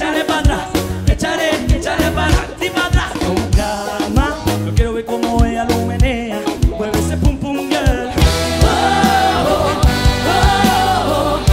échale para atrás, échale para adelante y para atrás. Con calma, yo quiero ver cómo ella lo menea. Mueve ese pum pum girl. Oh, oh, oh, oh, oh,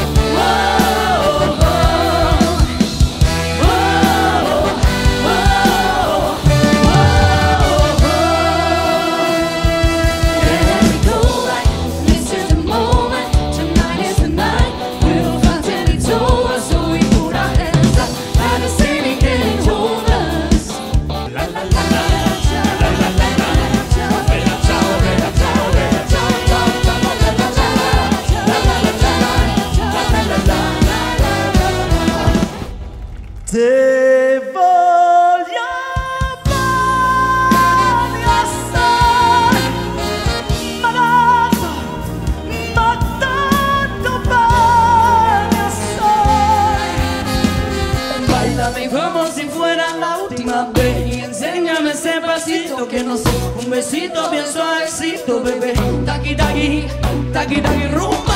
te voy a abrazar, marazo, matando para sol. Báilame como si fuera la última vez y enséñame ese pasito que no sé. Un besito bien suavecito, bebé. Taqui, taqui, taqui, taqui, rumba.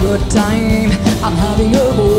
Good time, I'm having a